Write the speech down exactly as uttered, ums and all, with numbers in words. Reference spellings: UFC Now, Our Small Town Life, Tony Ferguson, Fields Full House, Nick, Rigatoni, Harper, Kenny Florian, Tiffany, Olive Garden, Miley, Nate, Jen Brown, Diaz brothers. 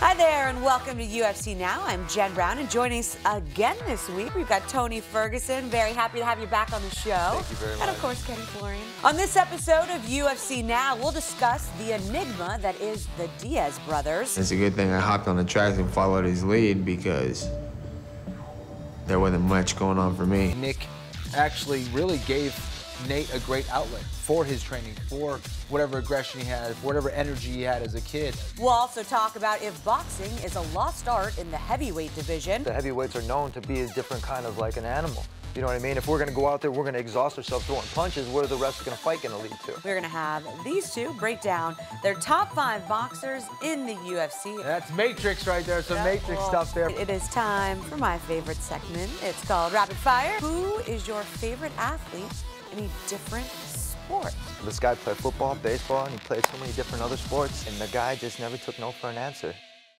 Hi there, and welcome to U F C Now. I'm Jen Brown, and joining us again this week, we've got Tony Ferguson. Very happy to have you back on the show. Thank you very much. And of course, Kenny Florian. On this episode of U F C Now, we'll discuss the enigma that is the Diaz brothers. It's a good thing I hopped on the tracks and followed his lead because there wasn't much going on for me. Nick actually really gave Nate a great outlet for his training, for whatever aggression he had, whatever energy he had as a kid. We'll also talk about if boxing is a lost art in the heavyweight division. The heavyweights are known to be a different kind of like an animal. You know what I mean? If we're going to go out there, we're going to exhaust ourselves throwing punches. What are the rest of the fight going to lead to? We're going to have these two break down their top five boxers in the U F C. That's Matrix right there. Some yeah, Matrix cool. stuff there. It is time for my favorite segment. It's called Rapid Fire. Who is your favorite athlete in a different sport? This guy played football, baseball, and he played so many different other sports, and the guy just never took no for an answer.